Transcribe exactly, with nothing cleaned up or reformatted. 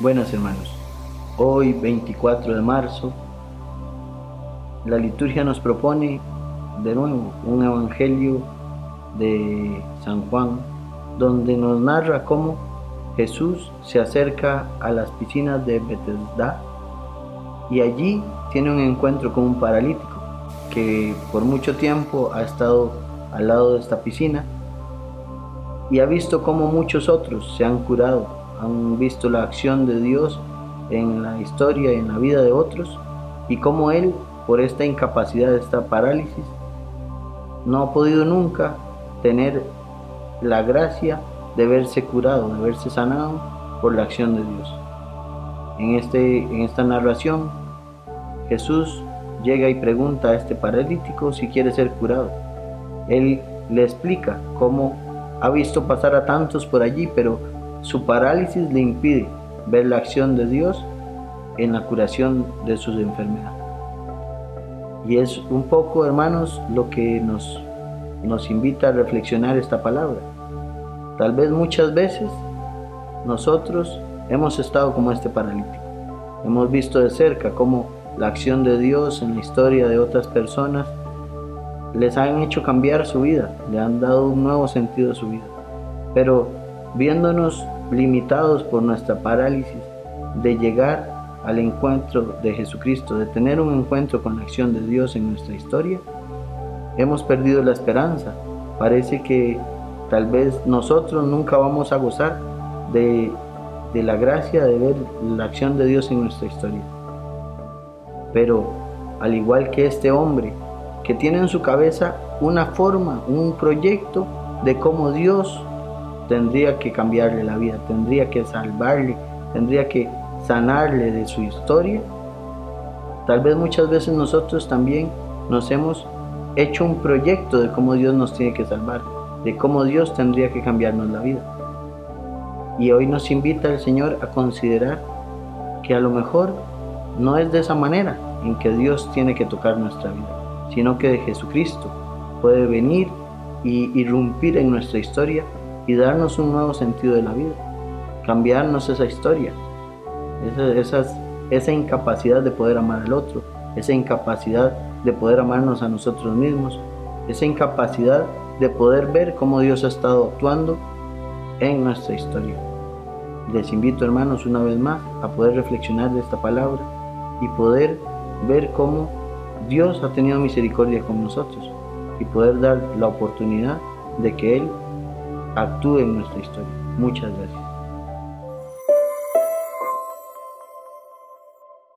Buenas hermanos, hoy veinticuatro de marzo, la liturgia nos propone de nuevo un evangelio de San Juan, donde nos narra cómo Jesús se acerca a las piscinas de Betesda y allí tiene un encuentro con un paralítico que por mucho tiempo ha estado al lado de esta piscina y ha visto cómo muchos otros se han curado, han visto la acción de Dios en la historia y en la vida de otros, y cómo él, por esta incapacidad, esta parálisis, no ha podido nunca tener la gracia de verse curado, de verse sanado por la acción de Dios. En, este, en esta narración, Jesús llega y pregunta a este paralítico si quiere ser curado. Él le explica cómo ha visto pasar a tantos por allí, pero su parálisis le impide ver la acción de Dios en la curación de sus enfermedades. Y es un poco, hermanos, lo que nos, nos invita a reflexionar esta palabra. Tal vez muchas veces nosotros hemos estado como este paralítico. Hemos visto de cerca cómo la acción de Dios en la historia de otras personas les han hecho cambiar su vida, le han dado un nuevo sentido a su vida. Pero viéndonos limitados por nuestra parálisis de llegar al encuentro de Jesucristo, de tener un encuentro con la acción de Dios en nuestra historia, hemos perdido la esperanza. Parece que tal vez nosotros nunca vamos a gozar de, de la gracia de ver la acción de Dios en nuestra historia. Pero al igual que este hombre, que tiene en su cabeza una forma, un proyecto de cómo Dios tendría que cambiarle la vida, tendría que salvarle, tendría que sanarle de su historia. Tal vez muchas veces nosotros también nos hemos hecho un proyecto de cómo Dios nos tiene que salvar, de cómo Dios tendría que cambiarnos la vida. Y hoy nos invita el Señor a considerar que a lo mejor no es de esa manera en que Dios tiene que tocar nuestra vida, sino que Jesucristo puede venir y irrumpir en nuestra historia y darnos un nuevo sentido de la vida, cambiarnos esa historia, esa, esas, esa incapacidad de poder amar al otro, esa incapacidad de poder amarnos a nosotros mismos, esa incapacidad de poder ver cómo Dios ha estado actuando en nuestra historia. Les invito, hermanos, una vez más a poder reflexionar de esta palabra y poder ver cómo Dios ha tenido misericordia con nosotros y poder dar la oportunidad de que Él actúe en nuestra historia. Muchas gracias.